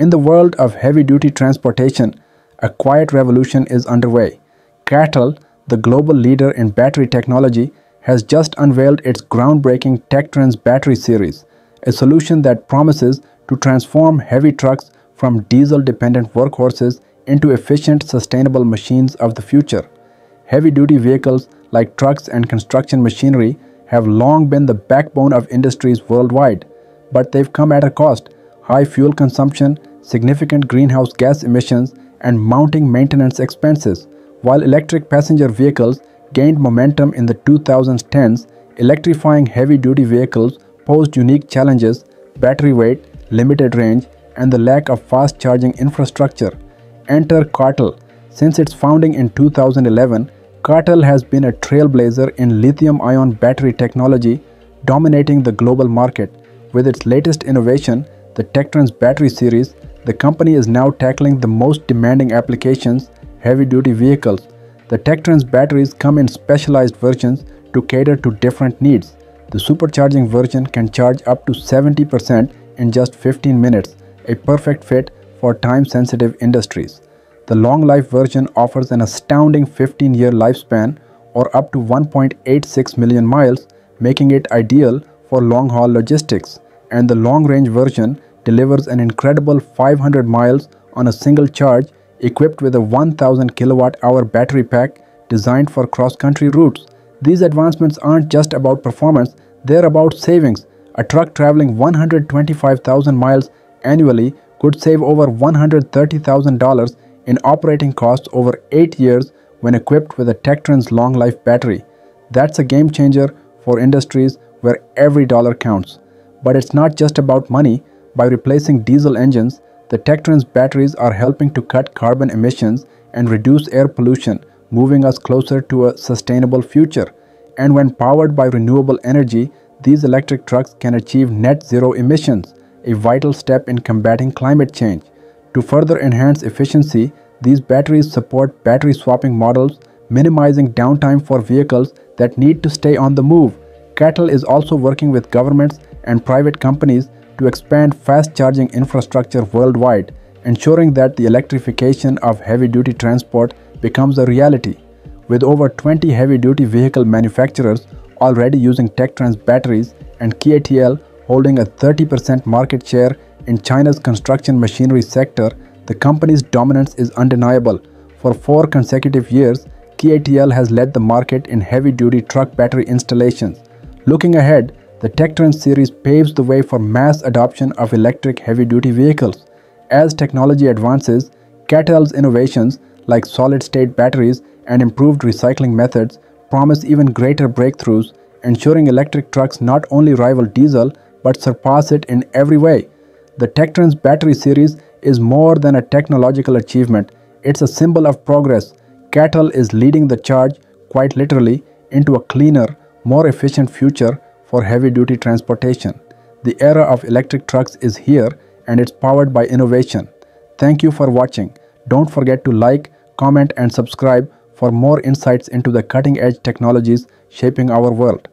In the world of heavy-duty transportation, a quiet revolution is underway. CATL, the global leader in battery technology, has just unveiled its groundbreaking Tectrans battery series, a solution that promises to transform heavy trucks from diesel-dependent workhorses into efficient, sustainable machines of the future. Heavy-duty vehicles like trucks and construction machinery have long been the backbone of industries worldwide, but they've come at a cost: high fuel consumption, significant greenhouse gas emissions, and mounting maintenance expenses. While electric passenger vehicles gained momentum in the 2010s, electrifying heavy-duty vehicles posed unique challenges: battery weight, limited range, and the lack of fast charging infrastructure. Enter CATL. Since its founding in 2011, CATL has been a trailblazer in lithium-ion battery technology, dominating the global market. With its latest innovation, the Tectrans battery series, the company is now tackling the most demanding applications: heavy-duty vehicles. The Tectrans batteries come in specialized versions to cater to different needs. The supercharging version can charge up to 70% in just 15 minutes, a perfect fit for time-sensitive industries. The long-life version offers an astounding 15-year lifespan, or up to 1.86 million miles, making it ideal for long-haul logistics. And the long-range version delivers an incredible 500 miles on a single charge, equipped with a 1000 kilowatt-hour battery pack designed for cross-country routes. These advancements aren't just about performance, they're about savings. A truck traveling 125,000 miles annually could save over $130,000 in operating costs over 8 years when equipped with a Tectrans long-life battery. That's a game-changer for industries where every dollar counts. But it's not just about money. By replacing diesel engines, the Tectrans batteries are helping to cut carbon emissions and reduce air pollution, moving us closer to a sustainable future. And when powered by renewable energy, these electric trucks can achieve net-zero emissions, a vital step in combating climate change. To further enhance efficiency, these batteries support battery swapping models, minimizing downtime for vehicles that need to stay on the move. CATL is also working with governments and private companies to expand fast charging infrastructure worldwide, ensuring that the electrification of heavy-duty transport becomes a reality. With over 20 heavy-duty vehicle manufacturers already using Tectrans batteries, and CATL holding a 30% market share in China's construction machinery sector, the company's dominance is undeniable. For 4 consecutive years, CATL has led the market in heavy-duty truck battery installations. Looking ahead, the Tectrans series paves the way for mass adoption of electric heavy-duty vehicles. As technology advances, CATL's innovations like solid-state batteries and improved recycling methods promise even greater breakthroughs, ensuring electric trucks not only rival diesel but surpass it in every way. The Tectrans battery series is more than a technological achievement. It's a symbol of progress. CATL is leading the charge, quite literally, into a cleaner, more efficient future for heavy-duty transportation. The era of electric trucks is here, and it's powered by innovation. Thank you for watching. Don't forget to like, comment, and subscribe for more insights into the cutting-edge technologies shaping our world.